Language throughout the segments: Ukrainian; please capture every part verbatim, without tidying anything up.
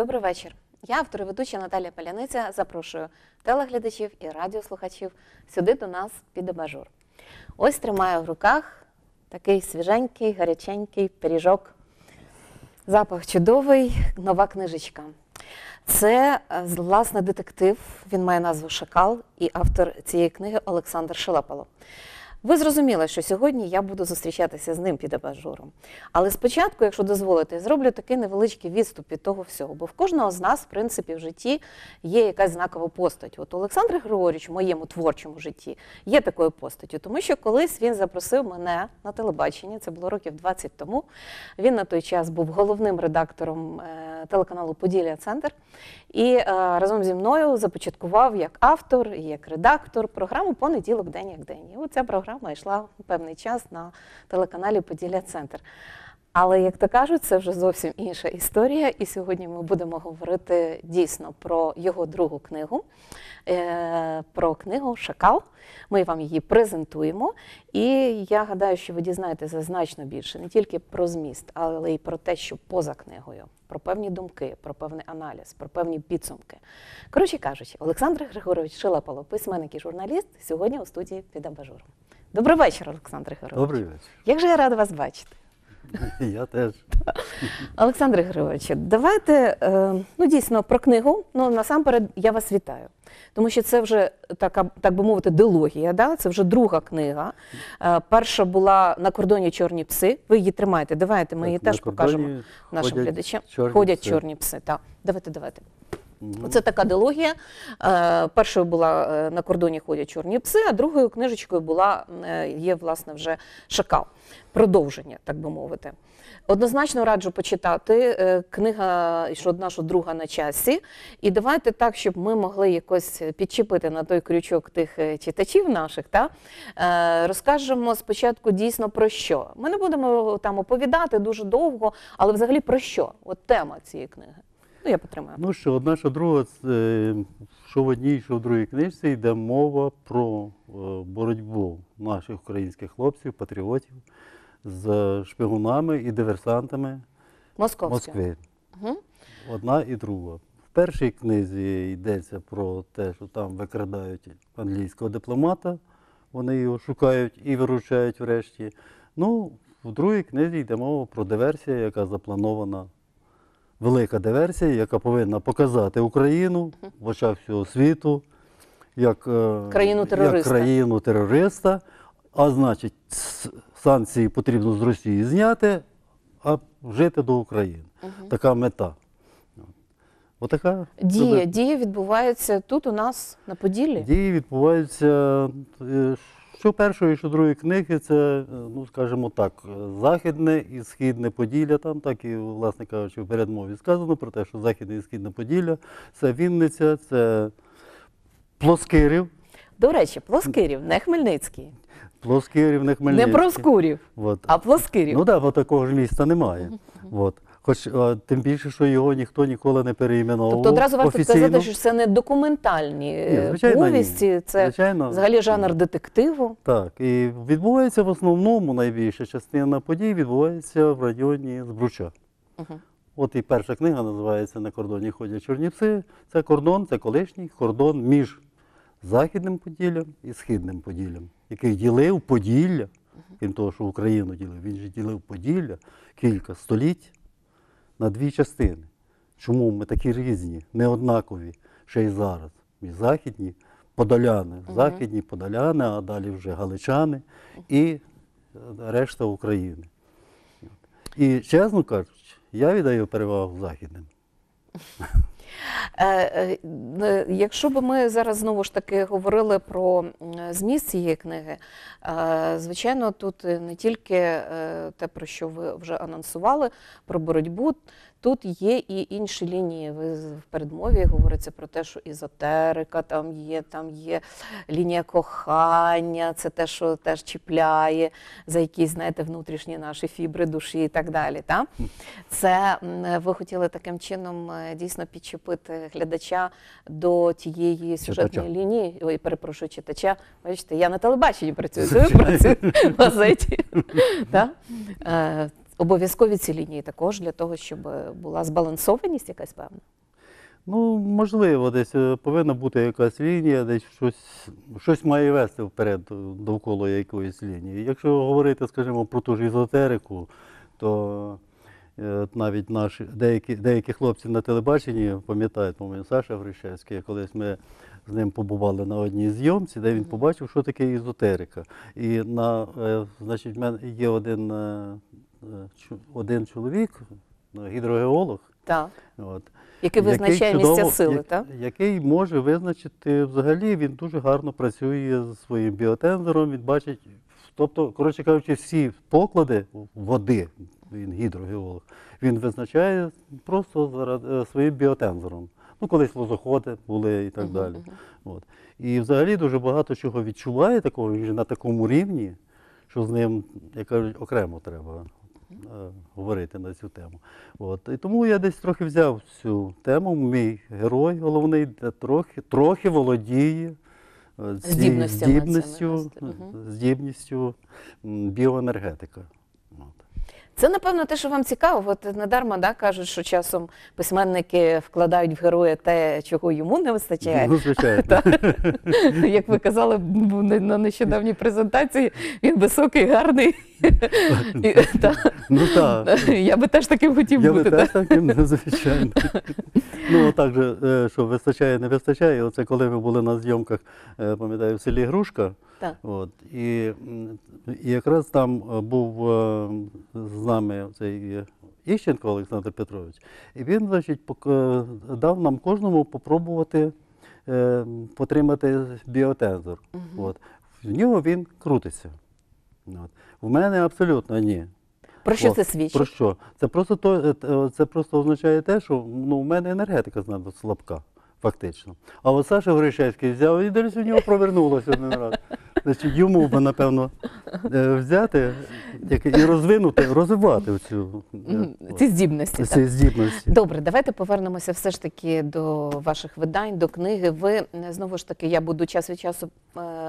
Добрий вечір. Я, автор і ведуча Наталія Паляниця, запрошую телеглядачів і радіослухачів сюди до нас під абажур. Ось тримаю в руках такий свіженький, гаряченький пиріжок. Запах чудовий, нова книжечка. Це, власне, детектив, він має назву «Шакал», і автор цієї книги Олександр Шелепало. Ви зрозуміли, що сьогодні я буду зустрічатися з ним під абажуром. Але спочатку, якщо дозволите, зроблю такий невеличкий відступ від того всього. Бо в кожного з нас, в принципі, в житті є якась знакова постать. От Олександр Григорович в моєму творчому житті є такою постаттю, тому що колись він запросив мене на телебачення, це було років двадцять тому. Він на той час був головним редактором телеканалу «Поділля Центр» і разом зі мною започаткував як автор, як редактор програму «Понеділок день як день». І оця програма йшла певний час на телеканалі «Поділля Центр». Але, як то кажуть, це вже зовсім інша історія, і сьогодні ми будемо говорити дійсно про його другу книгу, про книгу «Шакал». Ми вам її презентуємо, і я гадаю, що ви дізнаєтеся значно більше, не тільки про зміст, але й про те, що поза книгою, про певні думки, про певний аналіз, про певні підсумки. Коротше кажучи, Олександр Григорович Шелепало, письменник і журналіст, сьогодні у студії під абажуром. Добрий вечір, Олександр Григорович. Добрий вечір. Як же я рада вас бачити. Я теж. Олександр Григорович, давайте, ну дійсно, про книгу, ну насамперед я вас вітаю. Тому що це вже, так би мовити, дилогія, це вже друга книга. Перша була «На кордоні чорні пси». Ви її тримаєте, давайте ми її теж покажемо нашим глядачам. «Ходять чорні пси», так. Давайте, давайте. Це така дилогія. Першою була «На кордоні ходять чорні пси», а другою книжечкою була, є, власне, вже «Шакал». Продовження, так би мовити. Однозначно раджу почитати. Книга наша друга на часі. І давайте так, щоб ми могли якось підчепити на той крючок тих читачів наших, розкажемо спочатку дійсно про що. Ми не будемо там оповідати дуже довго, але взагалі про що? От тема цієї книги. Ну, я підтримаю. Ну що, одна, що друга, що в одній, що в другій книжці, йде мова про боротьбу наших українських хлопців, патріотів з шпигунами і диверсантами Москви. Одна і друга. В першій книзі йдеться про те, що там викрадають англійського дипломата, вони його шукають і виручають врешті. Ну, в другій книзі йде мова про диверсію, яка запланована. Велика диверсія, яка повинна показати Україну в очах всього світу, як країну терориста, а значить санкції потрібно з Росії зняти, а жити до України. Така мета. Дії відбуваються тут у нас, на Поділлі? Дії відбуваються, що першої, що другої книги, це, ну, скажімо так, західне і східне Поділля, там так і, власне кажучи, в передмові сказано про те, що західне і східне Поділля, це Вінниця, це Плоскирів. До речі, Плоскирів, не Хмельницький. Плоскирів, не Хмельницький. Не Проскурів, а Плоскирів. Ну так, бо такого ж міста немає. Хоч тим більше, що його ніхто ніколи не переіменовував офіційно. Тобто одразу варто сказати, що це не документальні повісті, це взагалі жанр детективу. Так, і відбувається в основному найбільша частина подій відбувається в районі Збруча. От і перша книга називається «На кордоні ходять чорні пси». Це кордон, це колишній кордон між Західним Поділлям і Східним Поділлям, який ділив Поділля, крім того, що Україну ділив, він же ділив Поділля кілька століть. На дві частини. Чому ми такі різні, неоднакові, ще й зараз. Ми західні подоляни, західні подоляни, а далі вже галичани і решта України. І, чесно кажучи, я віддаю перевагу західним. Якщо б ми зараз знову ж таки говорили про зміст цієї книги, звичайно, тут не тільки те, про що ви вже анонсували, про боротьбу, тут є і інші лінії. В передмові говориться про те, що езотерика там є, там є лінія кохання, це те, що теж чіпляє за якісь, знаєте, внутрішні наші фібри, душі і так далі. Це ви хотіли таким чином дійсно підчепити глядача до тієї сюжетної лінії. Ой, перепрошую, читача. Бачите, я на телебаченні працюю, ви працюєте в газеті. обов'язкові ці лінії також для того, щоб була збалансованість якась певна? Ну, можливо, десь повинна бути якась лінія, десь щось, щось має вести вперед довкола якоїсь лінії. Якщо говорити, скажімо, про ту ж езотерику, то навіть наші, деякі, деякі хлопці на телебаченні пам'ятають, по-моєму, Саша Грищевський, колись ми з ним побували на одній зйомці, де він побачив, що таке езотерика. І на, значить, в мене є один, один чоловік, гідрогеолог, так. От. Який визначає який чудово, місця сили, як, так? Який може визначити, взагалі він дуже гарно працює зі своїм біотензором, він бачить, тобто, коротше кажучи, всі поклади води, він гідрогеолог, він визначає просто своїм біотензором. Ну, колись лозоходи були і так uh-huh. далі. От. І взагалі дуже багато чого відчуває такого, він на такому рівні, що з ним, як кажуть, окремо треба говорити на цю тему. От. І тому я десь трохи взяв цю тему, мій герой головний трохи, трохи володіє здібністю, здібністю біоенергетика. От. Це, напевно, те, що вам цікаво. От недарма, да, кажуть, що часом письменники вкладають в героя те, чого йому не вистачає. Ну, звичайно. Як ви казали на нещодавній презентації, він високий, гарний. Ну, так. Я би теж таким хотів бути. Я би теж таким, звичайно. Ну, так же, що вистачає, не вистачає. Оце коли ми були на зйомках, пам'ятаю, в селі Грушка. От. І, і якраз там був з нами цей Іщенко Олександр Петрович, і він, значить, дав нам кожному попробувати е, потримати біотензор. Угу. От. В нього він крутиться. От. У мене абсолютно ні. Про що От. Це свідчить? Про що? Це просто, то, це просто означає те, що ну, у мене енергетика знає, слабка. Фактично. А от Саша Грищевський взяв і десь у нього провернулося один раз. Значить, йому би, напевно, взяти і розвинути, розвивати цю, ці здібності. Ці здібності. Добре, давайте повернемося все ж таки до ваших видань, до книги. Ви, знову ж таки, я буду час від часу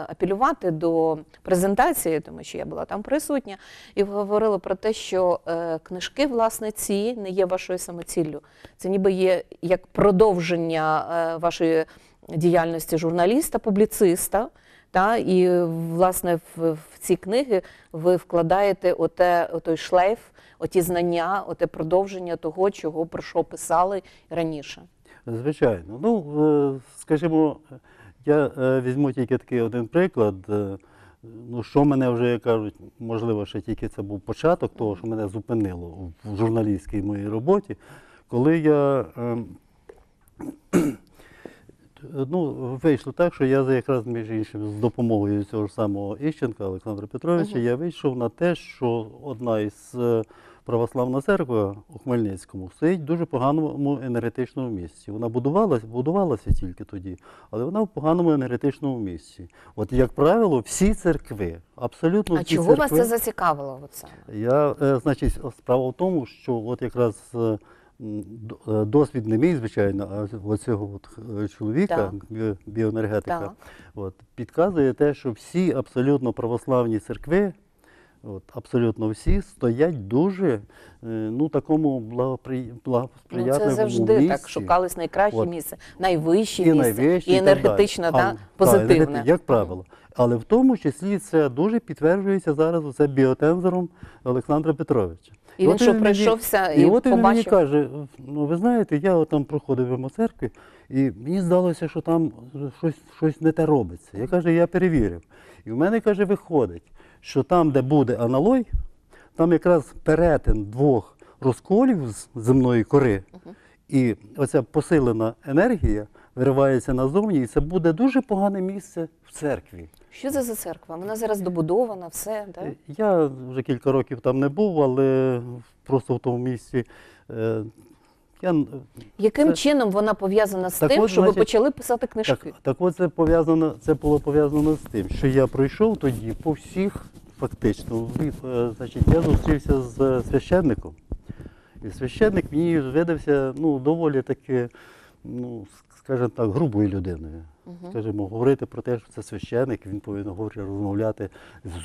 апелювати до презентації, тому що я була там присутня, і ви говорили про те, що книжки, власне, ці не є вашою самоціллю. Це ніби є як продовження вашої діяльності журналіста, публіциста. Та, і, власне, в, в ці книги ви вкладаєте оте, отой шлейф, оті знання, оте продовження того, чого, про що писали раніше. Звичайно. Ну, скажімо, я візьму тільки такий один приклад. Ну, що мене вже, як кажуть, можливо, ще тільки це був початок того, що мене зупинило в журналістській моїй роботі, коли я... Ну, вийшло так, що я якраз, між іншим, з допомогою цього ж самого Іщенка Олександра Петровича, угу. я вийшов на те, що одна із православна церква у Хмельницькому стоїть в дуже поганому енергетичному місці. Вона будувалася, будувалася тільки тоді, але вона в поганому енергетичному місці. От, як правило, всі церкви, абсолютно всі церкви. А чого вас це зацікавило? Оце? Я, значить, справа в тому, що от якраз... Досвід не мій, звичайно, а оцього от чоловіка, так. біоенергетика, от, підказує те, що всі абсолютно православні церкви, от, абсолютно всі, стоять дуже ну, такому благопри... благоприятному місці. Ну, це завжди місці. Так, шукались найкраще от. Місце, найвище і місце, і енергетично, так, да, позитивне. Так, як правило. Але в тому числі це дуже підтверджується зараз оце біотензором Олександра Петровича. І, і він що, прийшовся і, і от побачив? Він мені каже, ну ви знаєте, я от там проходив мимо церкви, і мені здалося, що там щось, щось не те робиться. Я каже, я перевірив. І в мене, каже, виходить, що там, де буде аналой, там якраз перетин двох розколів з земної кори, угу. і оця посилена енергія виривається назовні, і це буде дуже погане місце в церкві. Що це за церква? Вона зараз добудована, все, так? Я вже кілька років там не був, але просто в тому місці... Я... Яким це... чином вона пов'язана з так тим, от, що значить... ви почали писати книжки? Так, так от це, пов'язано, це було пов'язано з тим, що я пройшов тоді по всіх, фактично, значить, я зустрівся з священником. І священник мені видався ну, доволі таки, ну, скажімо так, грубою людиною. скажімо, говорити про те, що це священик, він повинен говорити, розмовляти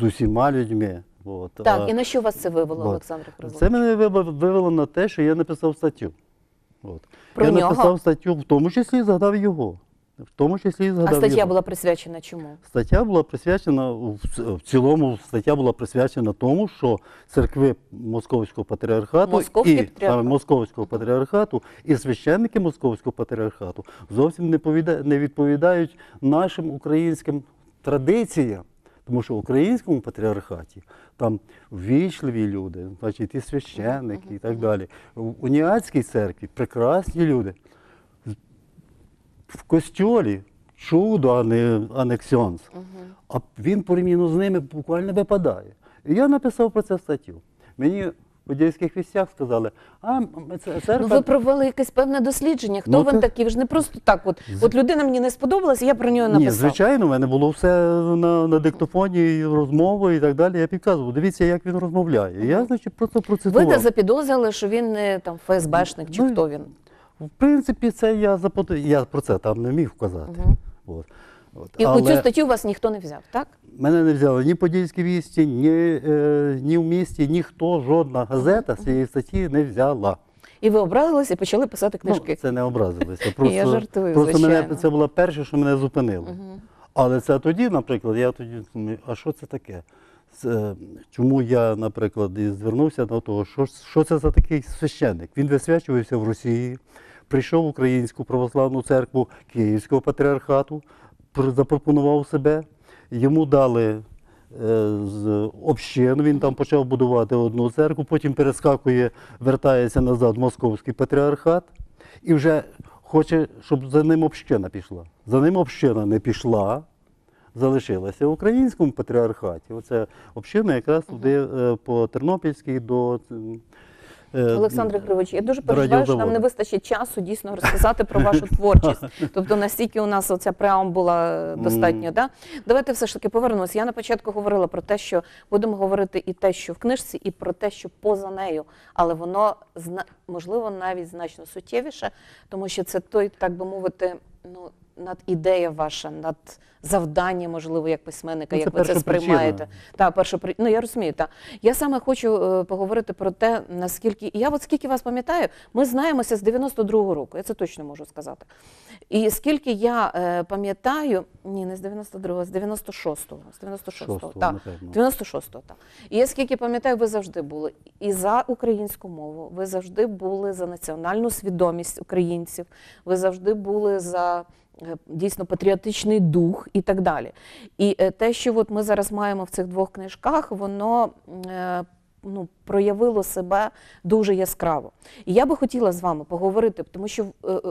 з усіма людьми. От. Так, а, і на що вас це вивело, от. Олександр Петрович? Це мене вивело на те, що я написав статтю. От. Про я нього? написав статтю, в тому числі згадав його. В тому числі згадав. А стаття його. була присвячена чому? Стаття була присвячена, в цілому стаття була присвячена тому, що церкви Московського патріархату, і, патріархат. Московського патріархату і священники Московського патріархату зовсім не, повіда... не відповідають нашим українським традиціям. Тому що в українському патріархаті там ввічливі люди, значить, і священники, і так далі. В уніатській церкві прекрасні люди. В костьолі чудо, а не анексіонс. Угу. А він порівняно з ними буквально випадає. І я написав про це статтю. Мені в Подільських вістях сказали, а церква... Ну, ви провели якесь певне дослідження. Хто ну, він ти... такий? Ви ж не просто так. От, от людина мені не сподобалася, я про нього написав. Ні, звичайно, в мене було все на, на диктофоні, розмови і так далі. Я підказував, дивіться, як він розмовляє. Угу. Я, значить, просто процитував. Ви та запідозрили, що він не там ФСБшник, чи ну, хто він? В принципі, це я, запот... я про це там не міг казати. Угу. От. От. І Але... цю статтю вас ніхто не взяв, так? Мене не взяли ні Подільські вісті, ні, е, ні в місті, ніхто, жодна газета з цієї статті не взяла. І ви образилися і почали писати книжки? Ну, це не образилися. Просто, я жартую, просто мене, це було перше, що мене зупинило. Угу. Але це тоді, наприклад, я тоді думаю, а що це таке? Це, чому я, наприклад, звернувся до того, що, що це за такий священник? Він висвячувався в Росії, прийшов в Українську православну церкву Київського патріархату, запропонував себе, йому дали е, з общин, він там почав будувати одну церкву, потім перескакує, вертається назад в Московський патріархат і вже хоче, щоб за ним община пішла. За ним община не пішла, залишилася в українському патріархаті. Оце община якраз туди по Тернопільській до... Олександр Григорович, я дуже переживаю, що нам не вистачить часу дійсно розказати про вашу творчість. Тобто настільки у нас оця преамбула достатньо. Да? Давайте все ж таки повернемося. Я на початку говорила про те, що будемо говорити і те, що в книжці, і про те, що поза нею. Але воно, можливо, навіть значно суттєвіше, тому що це той, так би мовити, ну, над ідея ваша, над завдання, можливо, як письменника, ну, як ви це сприймаєте. Та, перша, ну, я розумію, так. Я саме хочу е, поговорити про те, наскільки... Я от скільки вас пам'ятаю, ми знаємося з дев'яносто другого року, я це точно можу сказати. І скільки я е, пам'ятаю... Ні, не з дев'яносто другого, з дев'яносто шостого. З дев'яносто шостого, так. дев'яносто шостого, так. І я скільки пам'ятаю, ви завжди були і за українську мову, ви завжди були за національну свідомість українців, ви завжди були за... дійсно патріотичний дух і так далі. І те, що от ми зараз маємо в цих двох книжках, воно ну, проявило себе дуже яскраво. І я би хотіла з вами поговорити, тому що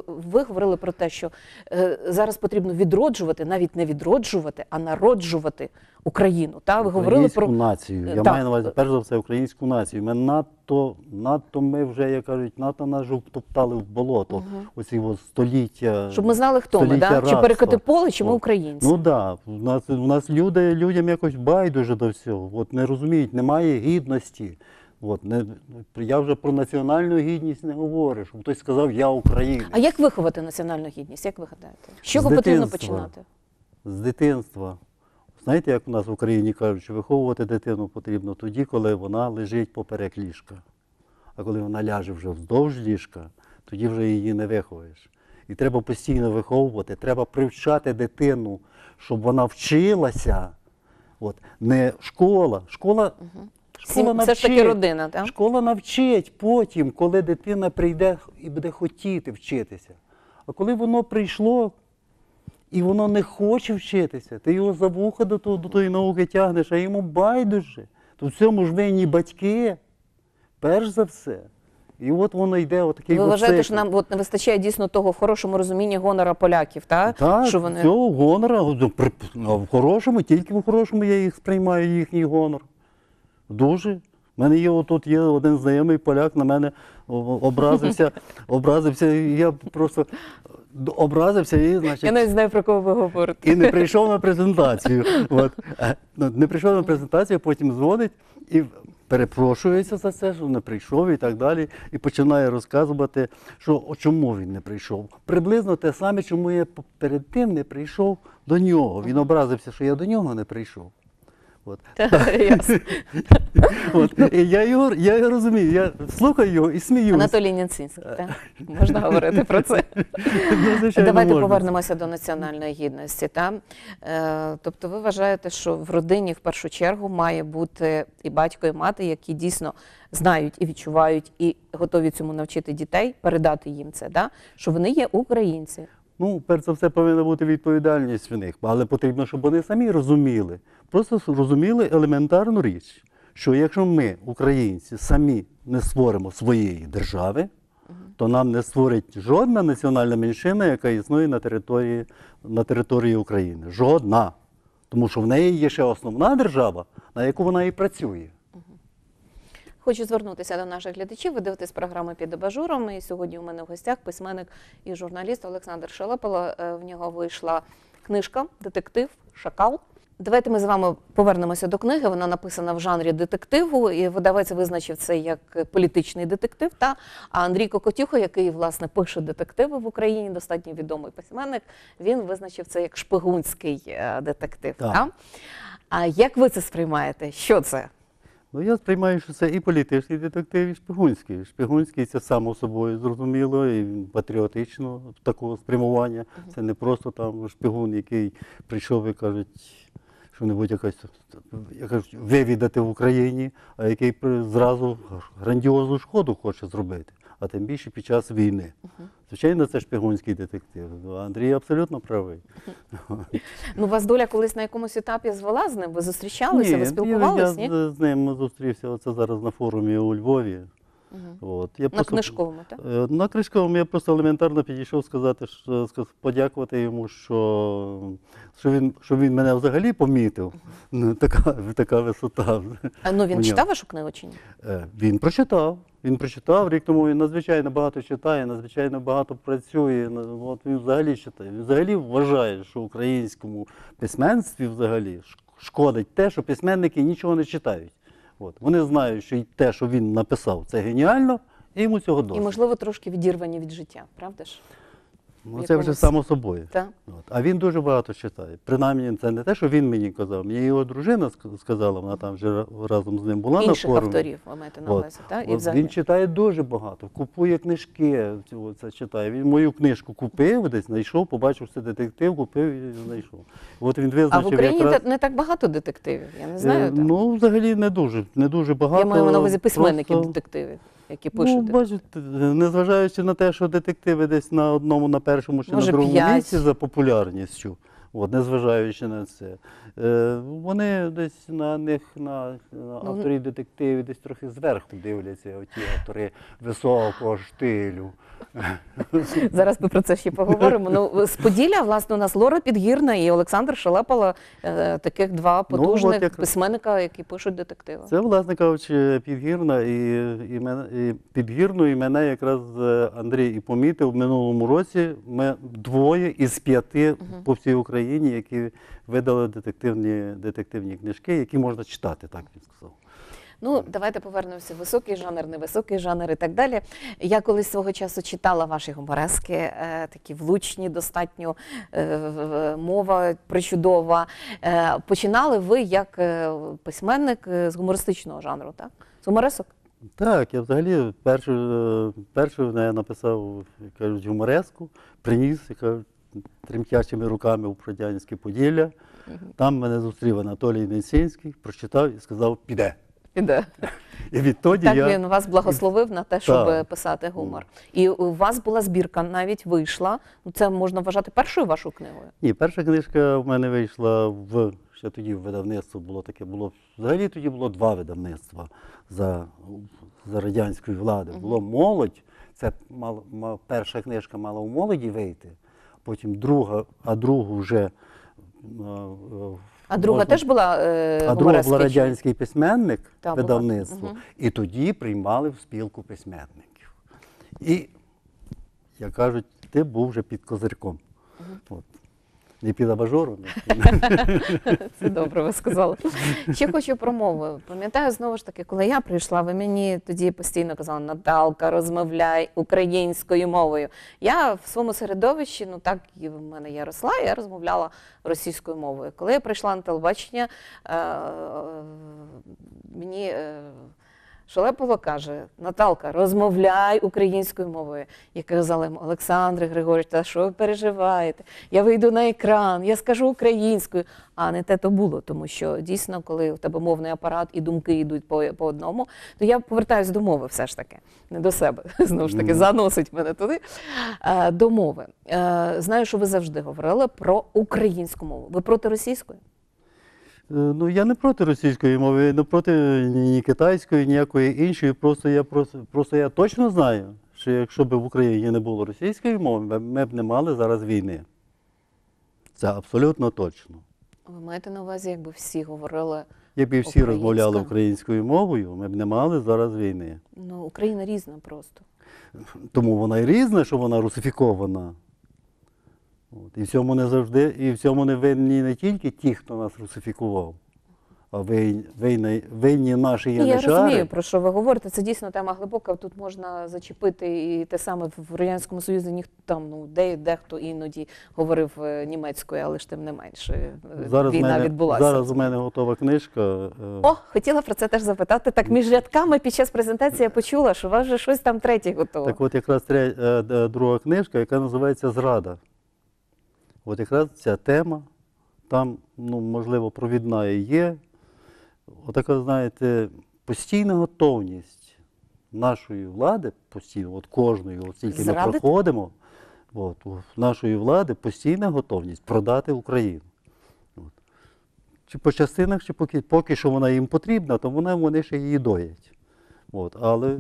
ви говорили про те, що зараз потрібно відроджувати, навіть не відроджувати, а народжувати Україну. Та? Ви говорили про... Українську націю. Я так. маю на увазі, перш за все, українську націю. Ми надто, надто ми вже, як кажуть, надто нас втоптали в болото. Угу. Оці ось століття... Щоб ми знали, хто ми, да? Чи перекати поле, чи ми українці. Ну так. Да. У нас, у нас люди, людям якось байдуже до всього. От не розуміють, немає гідності. От, не, я вже про національну гідність не говорю, щоб хтось сказав, я українець. А як виховати національну гідність? Як ви гадаєте? З чого потрібно починати? З дитинства. Знаєте, як у нас в Україні кажуть, що виховувати дитину потрібно тоді, коли вона лежить поперек ліжка. А коли вона ляже вже вздовж ліжка, тоді вже її не виховуєш. І треба постійно виховувати, треба привчати дитину, щоб вона вчилася. От, не школа. Школа... Угу. Школа навчить. Це ж таки родина, так? Школа навчить потім, коли дитина прийде і буде хотіти вчитися. А коли воно прийшло і воно не хоче вчитися, ти його за вуха до, того, до тої науки тягнеш, а йому байдуже. То в цьому ж винні батьки, перш за все. І от воно йде отакий... Ви вважаєте, що нам от не вистачає дійсно того в хорошому розумінні гонора поляків, так? Так, що вони... цього гонора, в хорошому, тільки в хорошому я їх сприймаю, їхній гонор. Дуже. У мене є отут є один знайомий поляк, на мене образився, образився, я просто образився і, значить... Я не знаю, про кого ви говорите. І не прийшов на презентацію. От. Не прийшов на презентацію, потім дзвонить і перепрошується за це, що не прийшов і так далі, і починає розказувати, що чому він не прийшов. Приблизно те саме, чому я перед тим не прийшов до нього. Він образився, що я до нього не прийшов. Я його розумію, я слухаю його і сміюсь. Анатолій Ненцінський, так? Можна говорити про це? Давайте повернемося до національної гідності. Тобто ви вважаєте, що в родині в першу чергу має бути і батько, і мати, які дійсно знають і відчувають, і готові цьому навчити дітей, передати їм це, що вони є українці. Ну, перш за все, повинна бути відповідальність в них, але потрібно, щоб вони самі розуміли, просто розуміли елементарну річ, що якщо ми, українці, самі не створимо своєї держави, то нам не створить жодна національна меншина, яка існує на території, на території України. Жодна. Тому що в неї є ще основна держава, на яку вона і працює. Хочу звернутися до наших глядачів, ви дивитесь програми «Під абажуром», і сьогодні у мене в гостях письменник і журналіст Олександр Шелепало. В нього вийшла книжка «Детектив. Шакал». Давайте ми з вами повернемося до книги, вона написана в жанрі детективу, і видавець визначив це як політичний детектив, а Андрій Кокотюха, який, власне, пише детективи в Україні, достатньо відомий письменник, він визначив це як шпигунський детектив. А як ви це сприймаєте? Що це? Ну, я сприймаю, що це і політичний детектив, і шпигунський. Шпигунський – це само собою зрозуміло і патріотично такого спрямування. Це не просто там шпигун, який прийшов і кажуть, що-небудь вивідати в Україні, а який зразу грандіозну шкоду хоче зробити, а тим більше під час війни. Звичайно, це шпигунський детектив. Андрій абсолютно правий. Ну, вас доля колись на якомусь етапі звела з ним? Ви зустрічалися, ви спілкувалися? Ні, я з ним зустрівся, оце зараз на форумі у Львові. На книжковому, так? На книжковому я просто елементарно підійшов сказати, подякувати йому, що він мене взагалі помітив. Така висота. Ну, він читав вашу книгу чи ні? Він прочитав. Він прочитав, рік тому він надзвичайно багато читає, надзвичайно багато працює, він взагалі читає. Він взагалі вважає, що українському письменстві взагалі шкодить те, що письменники нічого не читають. Вони знають, що і те, що він написав, це геніально, і йому цього досить. І, можливо, трошки відірвані від життя, правда ж? Ну, це вже само собою. А він дуже багато читає. Принаймні, це не те, що він мені казав. Мені його дружина сказала, вона там вже разом з ним була на форумі. Інших авторів ви маєте на увазі, так? Він читає дуже багато, купує книжки, це читає. Він мою книжку купив, десь знайшов, побачив, що детектив, купив і знайшов. А в Україні не так багато детективів, я не знаю. Ну, взагалі не дуже, не дуже багато. Я маю на увазі письменників-детективів. Ну, бачите, незважаючи на те, що детективи десь на одному, на першому чи на другому місці за популярністю, незважаючи на це, вони десь на них, на авторів детективів, десь трохи зверху дивляться, оті автори високого штилю. Зараз ми про це ще поговоримо. З Поділля, власне, у нас Лора Підгірна і Олександр Шелепало, таких два потужних письменника, які пишуть детективи. Це, власне кажучи, Підгірна і Підгірну, і мене якраз Андрій і помітив в минулому році. Ми двоє із п'яти по всій Україні, які видали детективні книжки, які можна читати, так він сказав. Ну, давайте повернемося в високий жанр, невисокий жанр і так далі. Я колись свого часу читала ваші гуморески, такі влучні, достатньо, мова причудова. Починали ви як письменник з гумористичного жанру, так? З гуморесок? Так, я взагалі першу написав гумореску, приніс, кажуть, тремтячими руками у радянське Поділля. Там мене зустрів Анатолій Ненцінський, прочитав і сказав «піде». Так він вас благословив на те, щоб писати гумор. І у вас була збірка, навіть вийшла. Це можна вважати першою вашою книгою? Ні, перша книжка в мене вийшла в... Ще тоді в видавництво було таке, взагалі тоді було два видавництва за радянської влади. Було «Молодь», це перша книжка мала у «Молоді» вийти, потім друга, а другу вже... А друга теж була гумористична? А друга була «Радянський письменник» видавництво, і тоді приймали в спілку письменників. І, як кажуть, ти був вже під козирьком. Не під абажуром. Це добре ви сказали. Ще хочу про мову. Пам'ятаю, знову ж таки, коли я прийшла, ви мені тоді постійно казали: Наталка, розмовляй українською мовою. Я в своєму середовищі, ну так і в мене я росла, я розмовляла російською мовою. Коли я прийшла на телебачення, мені Шелепало каже: Наталка, розмовляй українською мовою. Я казала йому: Олександр Григорович, та що ви переживаєте? Я вийду на екран, я скажу українською. А не те то було, тому що дійсно, коли в тебе мовний апарат і думки йдуть по, по одному, то я повертаюся до мови все ж таки, не до себе, знову ж таки, заносить мене туди, до мови. Знаю, що ви завжди говорили про українську мову. Ви проти російської? Ну, я не проти російської мови, не проти ні китайської, ніякої іншої. Просто я, просто, просто я точно знаю, що якщо б в Україні не було російської мови, ми б не мали зараз війни. Це абсолютно точно. Ви маєте на увазі, якби всі говорили українською? Якби всі розмовляли українською мовою, ми б не мали зараз війни. Ну, Україна різна просто. Тому вона і різна, що вона русифікована. І в цьому не завжди, і в цьому не винні не тільки ті, хто нас русифікував, а винні, винні наші яничари. Я розумію, про що ви говорите. Це дійсно тема глибока. Тут можна зачепити і те саме в Радянському Союзі. Ніхто там, ну, де, дехто іноді говорив німецькою, але ж тим не менше зараз війна мене, відбулася. Зараз у мене готова книжка. О, хотіла про це теж запитати. Так між рядками під час презентації я почула, що у вас вже щось там третє готове. Так от якраз друга книжка, яка називається «Зрада». От якраз ця тема, там, ну, можливо, провідна і є. Отака, знаєте, постійна готовність нашої влади, постійно, от кожної, от тільки ми проходимо, от, нашої влади постійна готовність продати Україну. От. Чи по частинах, чи поки, поки що вона їм потрібна, то вона, вони ще її доять. От. Але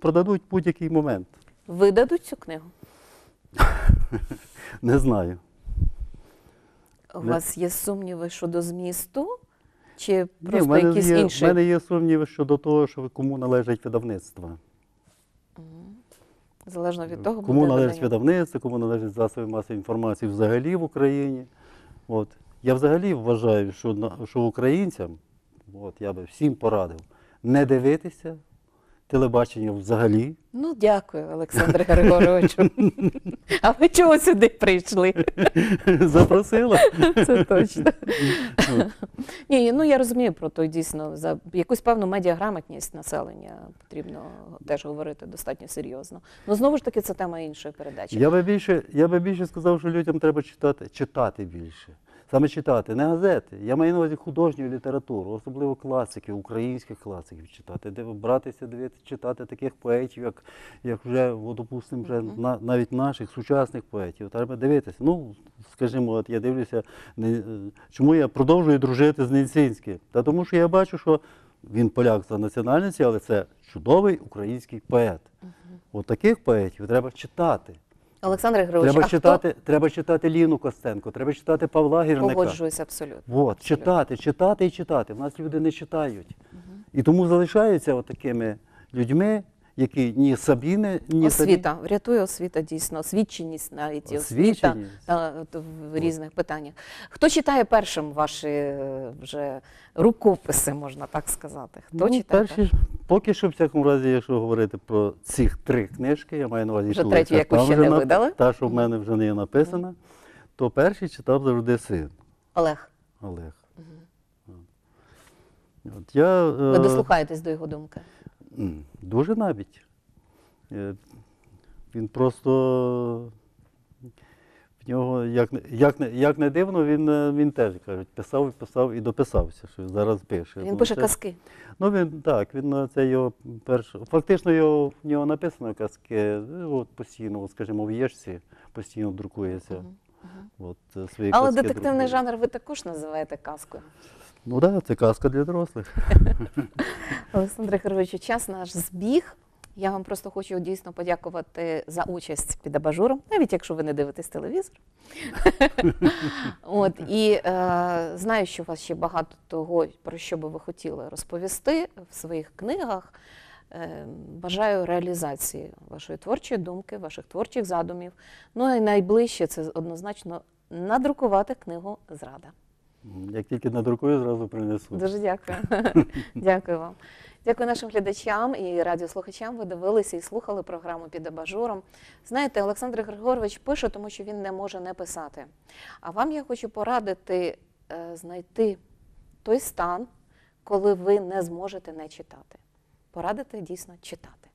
продадуть в будь-який момент. Видадуть цю книгу? Не знаю. У вас є сумніви щодо змісту, чи просто якісь інші? У мене є сумніви щодо того, що кому належить видавництво. Залежно від того, кому належить видавництво, кому належить засоби масової інформації взагалі в Україні. От. Я взагалі вважаю, що, що українцям, от, я би всім порадив, не дивитися телебачення взагалі. Ну, дякую, Олександре Григоровичу. А ви чого сюди прийшли? Запросила. Це точно. Ні, ну я розумію про то, дійсно, за якусь певну медіаграмотність населення потрібно теж говорити достатньо серйозно. Ну, знову ж таки, це тема іншої передачі. Я би більше, я би більше сказав, що людям треба читати, читати більше. Саме читати, не газети. Я маю на увазі художню літературу, особливо класиків, українських класиків читати, де братися, дивитися, читати таких поетів, як, як вже, допустимо, вже на, навіть наших сучасних поетів. Треба дивитися. Ну, скажімо, от я дивлюся, не, чому я продовжую дружити з Ненцінським? Та тому що я бачу, що він поляк за національністю, але це чудовий український поет. От таких поетів треба читати. Олександр Григорович, треба, а читати, хто? Треба читати Ліну Костенко, треба читати Павла Гірника. Погоджуюсь абсолютно. От, читати, читати і читати. В нас люди не читають. Угу. І тому залишаються от такими людьми, які ні Сабіни, ні освіта. Сабі... Врятує освіта, дійсно. Освіченість навіть. І освіта в різних питаннях. Хто читає першим ваші вже рукописи, можна так сказати? Хто ну, читає? Перші... Поки що, в всякому разі, якщо говорити про цих три книжки, я маю на увазі, що третю, яку ще не видали, та, що в мене вже не є написана, mm. то перший читав завжди син. Олег. Олег. Mm. От я, ви е... дослухаєтесь до його думки? Дуже навіть. Він просто, в нього, як, як, як не дивно, він, він теж, кажуть, писав, писав і дописався, що зараз пише. Він пише казки? Ну, він, так, він, це його перше, фактично його, в нього написано казки, от постійно, скажімо, в Єшці постійно друкується. Угу. От, свої Але детективний друкує. Жанр ви також називаєте казкою? Ну так, да, це казка для дорослих. Олександре Григоровичу, час наш збіг. Я вам просто хочу дійсно подякувати за участь під абажуром, навіть якщо ви не дивитесь телевізор. От, і е, знаю, що у вас ще багато того, про що би ви хотіли розповісти в своїх книгах. Е, бажаю реалізації вашої творчої думки, ваших творчих задумів. Ну і найближче це однозначно надрукувати книгу «Зрада». Як тільки надрукую, зразу принесу. Дуже дякую. Дякую вам. Дякую нашим глядачам і радіослухачам. Ви дивилися і слухали програму «Під абажуром». Знаєте, Олександр Григорович пише, тому що він не може не писати. А вам я хочу порадити знайти той стан, коли ви не зможете не читати. Порадити дійсно читати.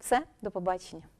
Все, до побачення.